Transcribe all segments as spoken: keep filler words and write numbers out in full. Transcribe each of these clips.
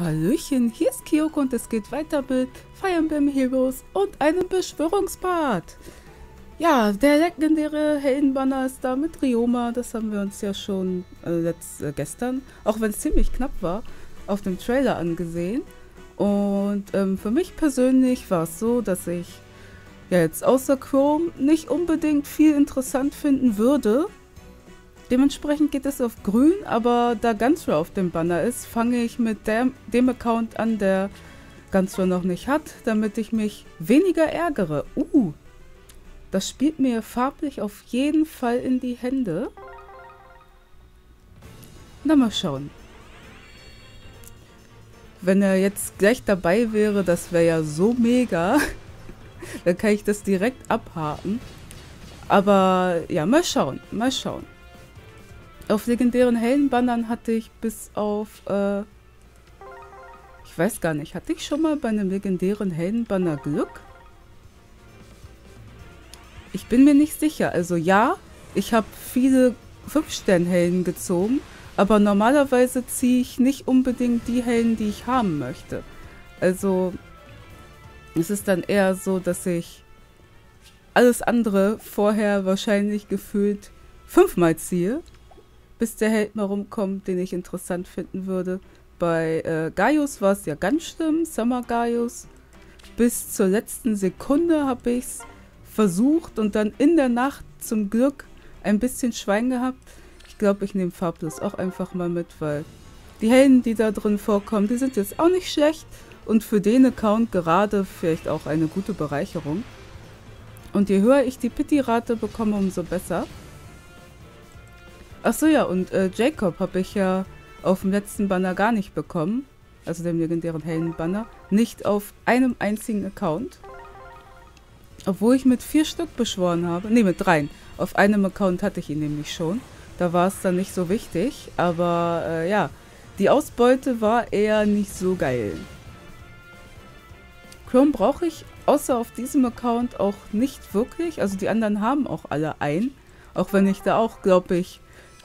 Hallöchen, hier ist Kyoko und es geht weiter mit Fire Emblem Heroes und einem Beschwörungspart. Ja, der legendäre Heldenbanner ist da mit Ryoma, das haben wir uns ja schon äh, letzt, äh, gestern, auch wenn es ziemlich knapp war, auf dem Trailer angesehen. Und ähm, für mich persönlich war es so, dass ich ja jetzt außer Chrom nicht unbedingt viel interessant finden würde. Dementsprechend geht es auf grün, aber da Ganzra auf dem Banner ist, fange ich mit dem, dem Account an, der Ganzra noch nicht hat, damit ich mich weniger ärgere. Uh, das spielt mir farblich auf jeden Fall in die Hände. Na, mal schauen. Wenn er jetzt gleich dabei wäre, das wäre ja so mega. Dann kann ich das direkt abhaken. Aber ja, mal schauen, mal schauen. Auf legendären Heldenbannern hatte ich bis auf, äh, ich weiß gar nicht, hatte ich schon mal bei einem legendären Heldenbanner Glück? Ich bin mir nicht sicher. Also ja, ich habe viele fünf Stern Helden gezogen, aber normalerweise ziehe ich nicht unbedingt die Helden, die ich haben möchte. Also es ist dann eher so, dass ich alles andere vorher wahrscheinlich gefühlt fünfmal ziehe, bis der Held mal rumkommt, den ich interessant finden würde. Bei äh, Gaius war es ja ganz schlimm, Summer Gaius. Bis zur letzten Sekunde habe ich es versucht und dann in der Nacht zum Glück ein bisschen Schwein gehabt. Ich glaube, ich nehme farblos auch einfach mal mit, weil die Helden, die da drin vorkommen, die sind jetzt auch nicht schlecht. Und für den Account gerade vielleicht auch eine gute Bereicherung. Und je höher ich die Pity-Rate bekomme, umso besser. Achso, ja, und äh, Jacob habe ich ja auf dem letzten Banner gar nicht bekommen. Also dem legendären Heldenbanner. Nicht auf einem einzigen Account. Obwohl ich mit vier Stück beschworen habe. Ne, mit dreien. Auf einem Account hatte ich ihn nämlich schon. Da war es dann nicht so wichtig. Aber äh, ja, die Ausbeute war eher nicht so geil. Chrom brauche ich außer auf diesem Account auch nicht wirklich. Also die anderen haben auch alle einen. Auch wenn ich da auch, glaube ich,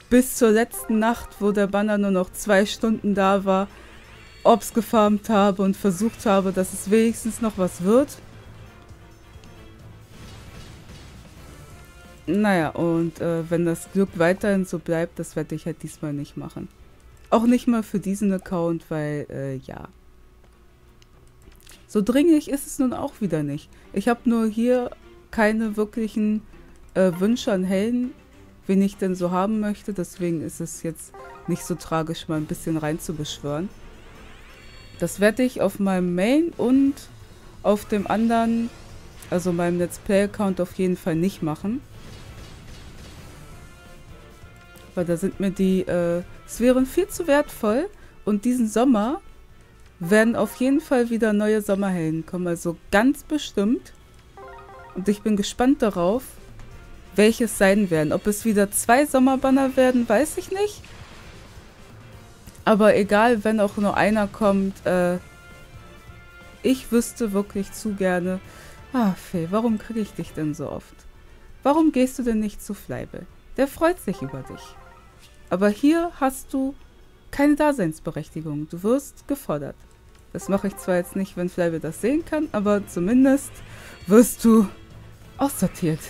bis zur letzten Nacht, wo der Banner nur noch zwei Stunden da war, Obst gefarmt habe und versucht habe, dass es wenigstens noch was wird. Naja, und äh, wenn das Glück weiterhin so bleibt, das werde ich halt diesmal nicht machen. Auch nicht mal für diesen Account, weil, äh, ja. So dringlich ist es nun auch wieder nicht. Ich habe nur hier keine wirklichen äh, Wünsche an Helden, wen ich denn so haben möchte, deswegen ist es jetzt nicht so tragisch, mal ein bisschen rein zu beschwören. Das werde ich auf meinem Main und auf dem anderen, also meinem Let's Play Account, auf jeden Fall nicht machen. Weil da sind mir die äh, Sphären viel zu wertvoll und diesen Sommer werden auf jeden Fall wieder neue Sommerhelden kommen, also ganz bestimmt. Und ich bin gespannt darauf, welches sein werden. Ob es wieder zwei Sommerbanner werden, weiß ich nicht. Aber egal, wenn auch nur einer kommt, äh, ich wüsste wirklich zu gerne. Ah, Feh, warum kriege ich dich denn so oft? Warum gehst du denn nicht zu Fleibel? Der freut sich über dich. Aber hier hast du keine Daseinsberechtigung. Du wirst gefordert. Das mache ich zwar jetzt nicht, wenn Fleibel das sehen kann, aber zumindest wirst du aussortiert.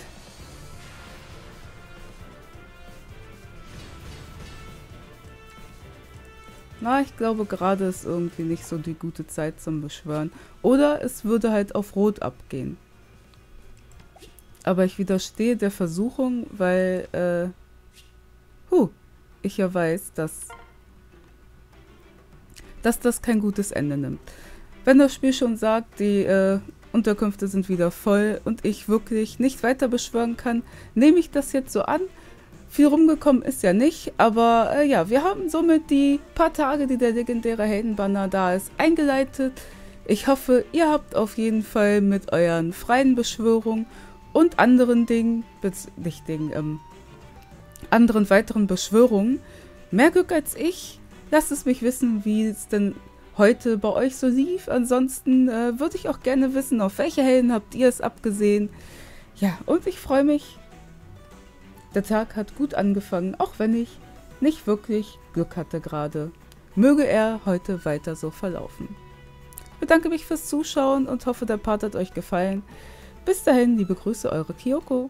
Na, ich glaube, gerade ist irgendwie nicht so die gute Zeit zum Beschwören. Oder es würde halt auf Rot abgehen. Aber ich widerstehe der Versuchung, weil, äh, huh, ich ja weiß, dass, dass das kein gutes Ende nimmt. Wenn das Spiel schon sagt, die äh, Unterkünfte sind wieder voll und ich wirklich nicht weiter beschwören kann, nehme ich das jetzt so an. Viel rumgekommen ist ja nicht, aber äh, ja, wir haben somit die paar Tage, die der legendäre Heldenbanner da ist, eingeleitet. Ich hoffe, ihr habt auf jeden Fall mit euren freien Beschwörungen und anderen Dingen, nicht Dingen, ähm, anderen weiteren Beschwörungen mehr Glück als ich. Lasst es mich wissen, wie es denn heute bei euch so lief. Ansonsten äh, würde ich auch gerne wissen, auf welche Helden habt ihr es abgesehen. Ja, und ich freue mich. Der Tag hat gut angefangen, auch wenn ich nicht wirklich Glück hatte gerade. Möge er heute weiter so verlaufen. Ich bedanke mich fürs Zuschauen und hoffe, der Part hat euch gefallen. Bis dahin, liebe Grüße, eure Kyoko.